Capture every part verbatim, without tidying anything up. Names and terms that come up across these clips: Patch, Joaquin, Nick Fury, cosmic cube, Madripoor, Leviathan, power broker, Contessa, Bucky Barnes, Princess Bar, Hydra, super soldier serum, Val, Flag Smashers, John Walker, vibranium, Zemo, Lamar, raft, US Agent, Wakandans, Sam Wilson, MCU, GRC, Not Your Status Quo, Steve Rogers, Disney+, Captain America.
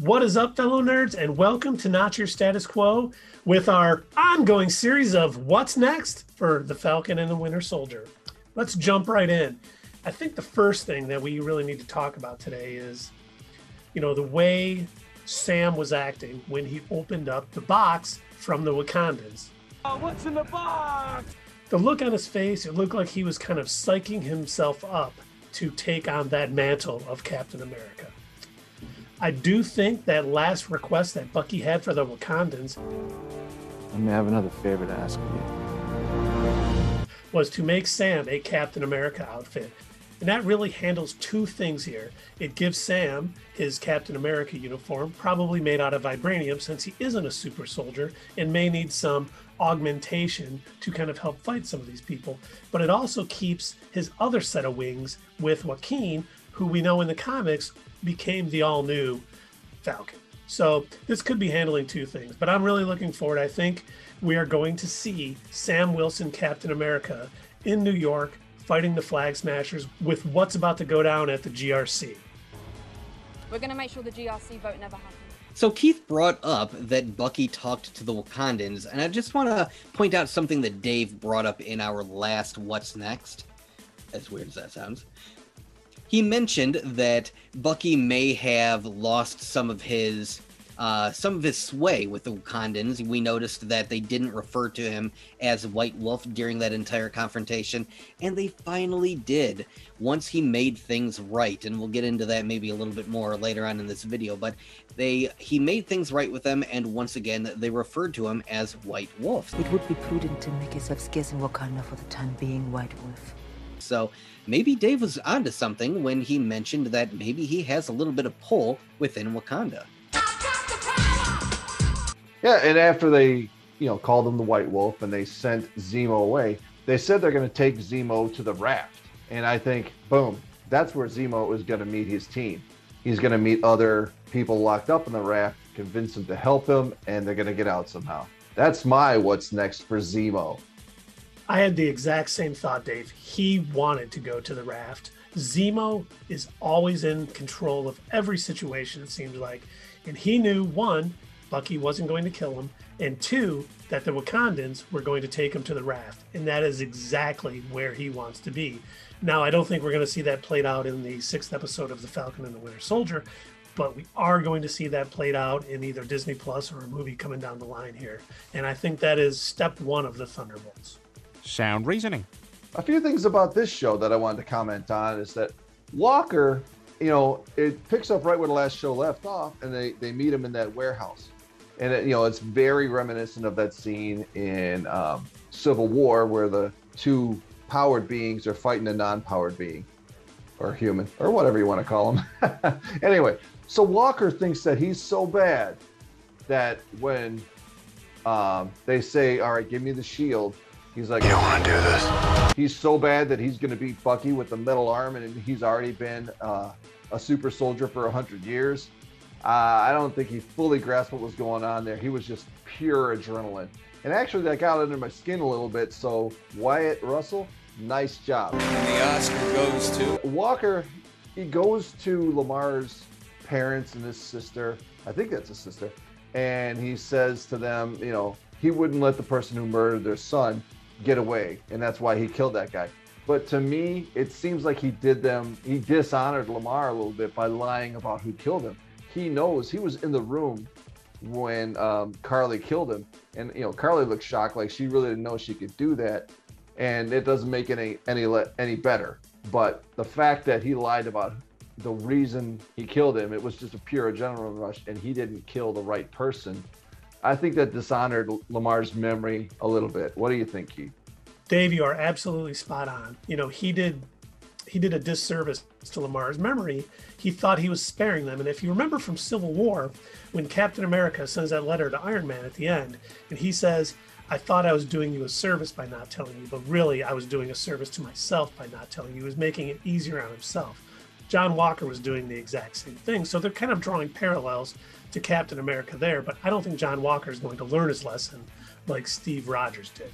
What is up, fellow nerds, and welcome to Not Your Status Quo with our ongoing series of What's Next for the Falcon and the Winter Soldier. Let's jump right in. I think the first thing that we really need to talk about today is, you know, the way Sam was acting when he opened up the box from the Wakandans. Oh, what's in the box? The look on his face, it looked like he was kind of psyching himself up to take on that mantle of Captain America. I do think that last request that Bucky had for the Wakandans, I may have another favor to ask of you, was to make Sam a Captain America outfit. And that really handles two things here. It gives Sam his Captain America uniform, probably made out of vibranium, since he isn't a super soldier and may need some augmentation to kind of help fight some of these people. But it also keeps his other set of wings with Joaquin, who we know in the comics became the all-new Falcon. So this could be handling two things, but I'm really looking forward. I think we are going to see Sam Wilson, Captain America, in New York, fighting the Flag Smashers with what's about to go down at the G R C. We're gonna make sure the G R C vote never happens. So Keith brought up that Bucky talked to the Wakandans, and I just wanna point out something that Dave brought up in our last What's Next, as weird as that sounds. He mentioned that Bucky may have lost some of his uh, some of his sway with the Wakandans. We noticed that they didn't refer to him as White Wolf during that entire confrontation, and they finally did once he made things right. And we'll get into that maybe a little bit more later on in this video, but they he made things right with them, and once again, they referred to him as White Wolf. It would be prudent to make yourself scarce in Wakanda for the time being, White Wolf. So maybe Dave was onto something when he mentioned that maybe he has a little bit of pull within Wakanda. Yeah, and after they, you know, called him the White Wolf and they sent Zemo away, they said they're going to take Zemo to the raft. And I think, boom, that's where Zemo is going to meet his team. He's going to meet other people locked up in the raft, convince them to help him, and they're going to get out somehow. That's my what's next for Zemo. I had the exact same thought, Dave. He wanted to go to the raft. Zemo is always in control of every situation, it seems like. And he knew, one, Bucky wasn't going to kill him, and two, that the Wakandans were going to take him to the raft. And that is exactly where he wants to be. Now, I don't think we're going to see that played out in the sixth episode of The Falcon and the Winter Soldier, but we are going to see that played out in either Disney Plus or a movie coming down the line here. And I think that is step one of the Thunderbolts. Sound reasoning. A few things about this show that I wanted to comment on is that Walker, you know, it picks up right where the last show left off, and they, they meet him in that warehouse. And, it, you know, it's very reminiscent of that scene in um, Civil War where the two powered beings are fighting a non-powered being or human or whatever you want to call them. Anyway, so Walker thinks that he's so bad that when um, they say, all right, give me the shield, he's like, you want to do this. He's so bad that he's going to beat Bucky with the metal arm, and he's already been uh, a super soldier for a hundred years. Uh, I don't think he fully grasped what was going on there. He was just pure adrenaline. And actually, that got under my skin a little bit. So, Wyatt Russell, nice job. And the Oscar goes to Walker. He goes to Lamar's parents and his sister. I think that's his sister. And he says to them, you know, he wouldn't let the person who murdered their son get away, and that's why he killed that guy. But to me, it seems like he did them, he dishonored Lamar a little bit by lying about who killed him. He knows he was in the room when um, Carly killed him, and you know, Carly looked shocked, like she really didn't know she could do that, and it doesn't make any any any better. But the fact that he lied about the reason he killed him, it was just a pure adrenaline rush, and he didn't kill the right person. I think that dishonored Lamar's memory a little bit. What do you think, Keith? Dave, you are absolutely spot on. You know, he did he did a disservice to Lamar's memory. He thought he was sparing them. And if you remember from Civil War, when Captain America sends that letter to Iron Man at the end, and he says, I thought I was doing you a service by not telling you, but really I was doing a service to myself by not telling you. He was making it easier on himself. John Walker was doing the exact same thing. So they're kind of drawing parallels to Captain America there, but I don't think John Walker is going to learn his lesson like Steve Rogers did.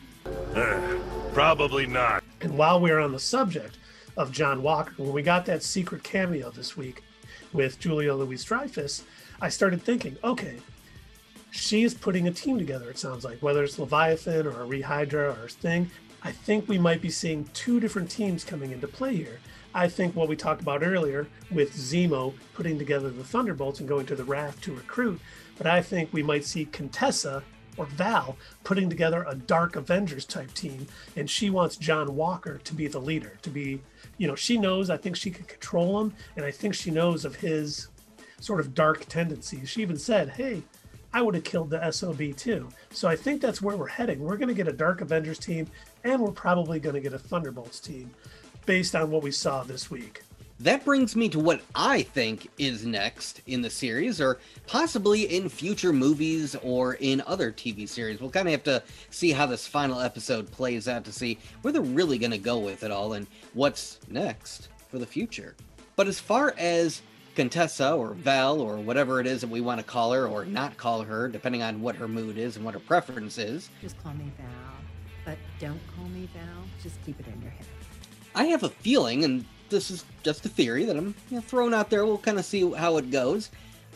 Uh, probably not. And while we're on the subject of John Walker, when we got that secret cameo this week, with Julia Louis-Dreyfus, I started thinking, okay, she is putting a team together, it sounds like, whether it's Leviathan or Rehydra or Thing. I think we might be seeing two different teams coming into play here. I think what we talked about earlier with Zemo putting together the Thunderbolts and going to the raft to recruit, but I think we might see Contessa or Val putting together a Dark Avengers type team, and she wants John Walker to be the leader, to be, you know, she knows, I think she can control him, and I think she knows of his sort of dark tendencies. She even said, hey, I would have killed the S O B too. So I think that's where we're heading. We're going to get a Dark Avengers team, and we're probably going to get a Thunderbolts team based on what we saw this week. That brings me to what I think is next in the series, or possibly in future movies or in other T V series. We'll kind of have to see how this final episode plays out to see where they're really going to go with it all and what's next for the future. But as far as Contessa or Val or whatever it is that we want to call her or not call her, depending on what her mood is and what her preference is. Just call me Val, but don't call me Val. Just keep it in your head. I have a feeling, and this is just a theory that I'm you know, throwing out there. We'll kind of see how it goes.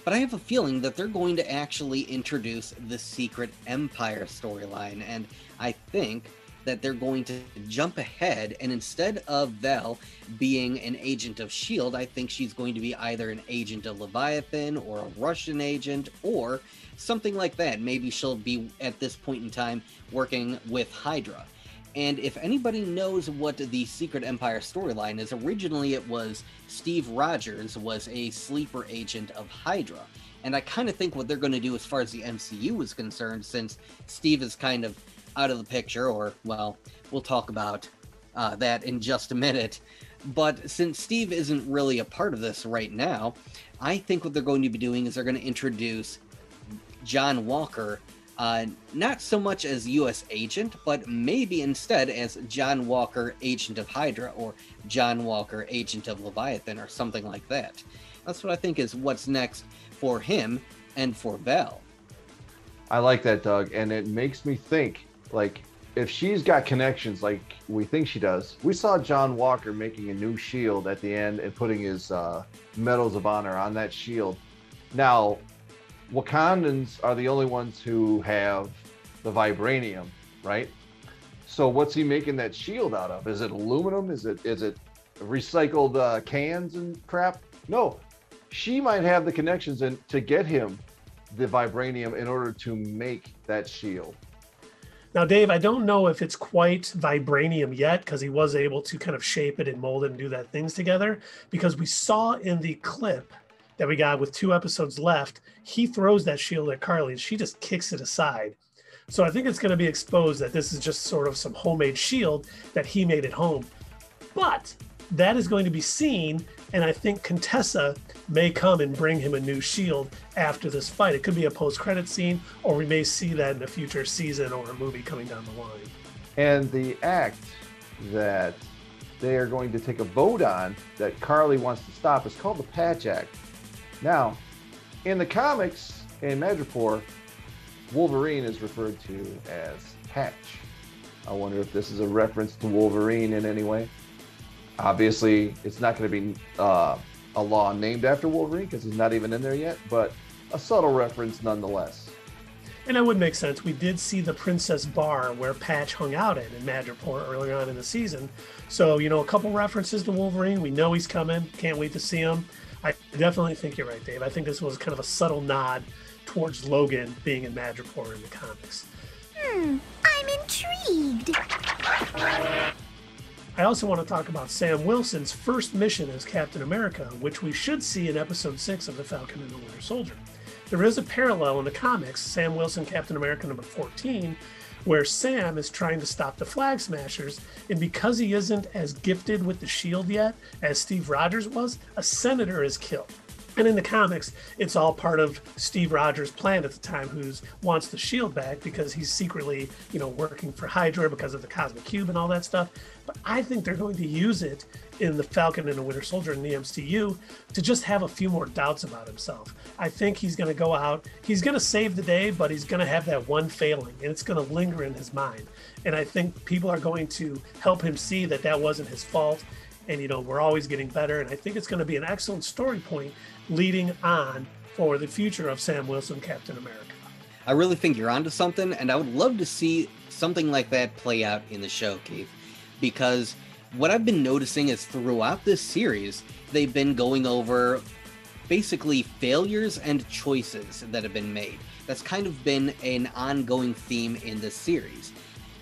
But I have a feeling that they're going to actually introduce the Secret Empire storyline. And I think that they're going to jump ahead, and instead of Vel being an agent of S H I E L D, I think she's going to be either an agent of Leviathan or a Russian agent or something like that. Maybe she'll be, at this point in time, working with Hydra. And if anybody knows what the Secret Empire storyline is, originally it was Steve Rogers was a sleeper agent of Hydra. And I kind of think what they're going to do as far as the M C U is concerned, since Steve is kind of out of the picture, or, well, we'll talk about uh, that in just a minute. But since Steve isn't really a part of this right now, I think what they're going to be doing is they're going to introduce John Walker, uh, not so much as U S agent, but maybe instead as John Walker, agent of Hydra, or John Walker, agent of Leviathan, or something like that. That's what I think is what's next for him and for Val. I like that, Doug, and it makes me think, like, if she's got connections like we think she does, we saw John Walker making a new shield at the end and putting his uh, Medals of Honor on that shield. Now, Wakandans are the only ones who have the vibranium, right? So what's he making that shield out of? Is it aluminum? Is it is it recycled uh, cans and crap? No, she might have the connections in, to get him the vibranium in order to make that shield. Now, Dave, I don't know if it's quite vibranium yet, because he was able to kind of shape it and mold it and do that things together, because we saw in the clip that we got with two episodes left, he throws that shield at Carly and she just kicks it aside. So I think it's going to be exposed that this is just sort of some homemade shield that he made at home. But that is going to be seen, and I think Contessa may come and bring him a new shield after this fight. It could be a post-credit scene, or we may see that in a future season or a movie coming down the line. And the act that they are going to take a vote on that Carly wants to stop is called the Patch Act. Now, in the comics in Madripoor, Wolverine is referred to as Patch. I wonder if this is a reference to Wolverine in any way. Obviously, it's not going to be uh, a law named after Wolverine because he's not even in there yet, but a subtle reference nonetheless. And it would make sense. We did see the Princess Bar where Patch hung out at in Madripoor earlier on in the season. So, you know, a couple references to Wolverine. We know he's coming. Can't wait to see him. I definitely think you're right, Dave. I think this was kind of a subtle nod towards Logan being in Madripoor in the comics. Hmm, I'm intrigued. I also want to talk about Sam Wilson's first mission as Captain America, which we should see in episode six of The Falcon and the Winter Soldier. There is a parallel in the comics, Sam Wilson, Captain America number fourteen, where Sam is trying to stop the Flag Smashers, and because he isn't as gifted with the shield yet as Steve Rogers was, a senator is killed. And in the comics, it's all part of Steve Rogers' plan at the time, who wants the shield back because he's secretly, you know, working for Hydra because of the Cosmic Cube and all that stuff. But I think they're going to use it in the Falcon and the Winter Soldier in the M C U to just have a few more doubts about himself. I think he's going to go out, he's going to save the day, but he's going to have that one failing, and it's going to linger in his mind. And I think people are going to help him see that that wasn't his fault. And, you know, we're always getting better. And I think it's going to be an excellent story point leading on for the future of Sam Wilson, Captain America. I really think you're onto something. And I would love to see something like that play out in the show, Keith, because what I've been noticing is throughout this series, they've been going over basically failures and choices that have been made. That's kind of been an ongoing theme in this series.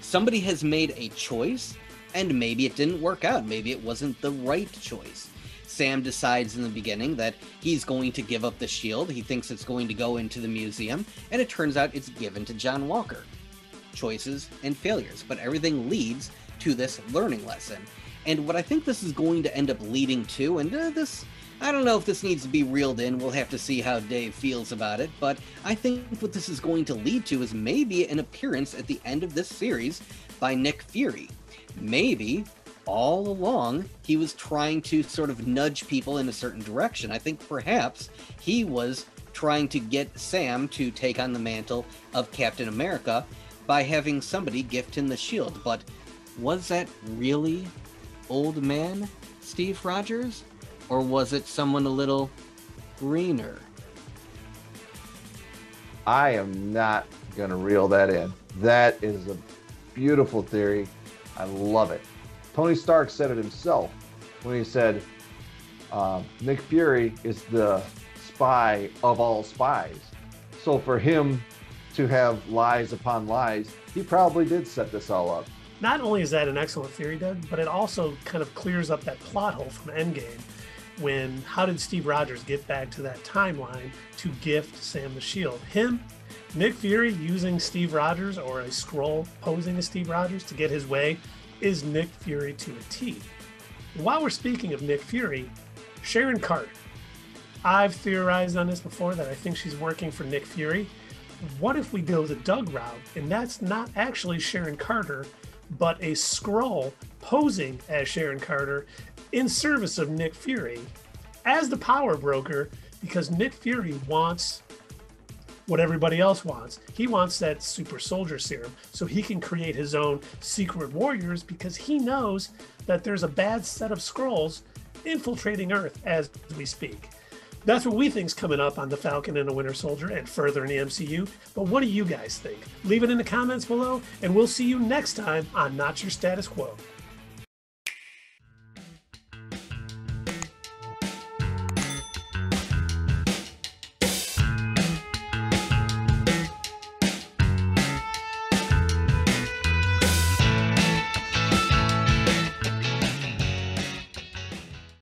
Somebody has made a choice, and maybe it didn't work out. Maybe it wasn't the right choice. Sam decides in the beginning that he's going to give up the shield. He thinks it's going to go into the museum, and it turns out it's given to John Walker. Choices and failures, but everything leads to this learning lesson. And what I think this is going to end up leading to, and uh, this, I don't know if this needs to be reeled in, we'll have to see how Dave feels about it, but I think what this is going to lead to is maybe an appearance at the end of this series by Nick Fury. Maybe all along he was trying to sort of nudge people in a certain direction. I think perhaps he was trying to get Sam to take on the mantle of Captain America by having somebody gift him the shield, but was that really old man Steve Rogers? Or was it someone a little greener? I am not going to reel that in. That is a beautiful theory. I love it. Tony Stark said it himself when he said, uh, Nick Fury is the spy of all spies. So for him to have lies upon lies, he probably did set this all up. Not only is that an excellent theory, Doug, but it also kind of clears up that plot hole from Endgame. When, how did Steve Rogers get back to that timeline to gift Sam the shield? Him, Nick Fury using Steve Rogers or a Skrull posing as Steve Rogers to get his way is Nick Fury to a T. While we're speaking of Nick Fury, Sharon Carter. I've theorized on this before that I think she's working for Nick Fury. What if we go the Doug route and that's not actually Sharon Carter, but a Skrull posing as Sharon Carter in service of Nick Fury as the power broker, because Nick Fury wants what everybody else wants. He wants that super soldier serum so he can create his own secret warriors, because he knows that there's a bad set of Skrulls infiltrating Earth as we speak. That's what we think's coming up on The Falcon and the Winter Soldier and further in the M C U. But what do you guys think? Leave it in the comments below, and we'll see you next time on Not Your Status Quo.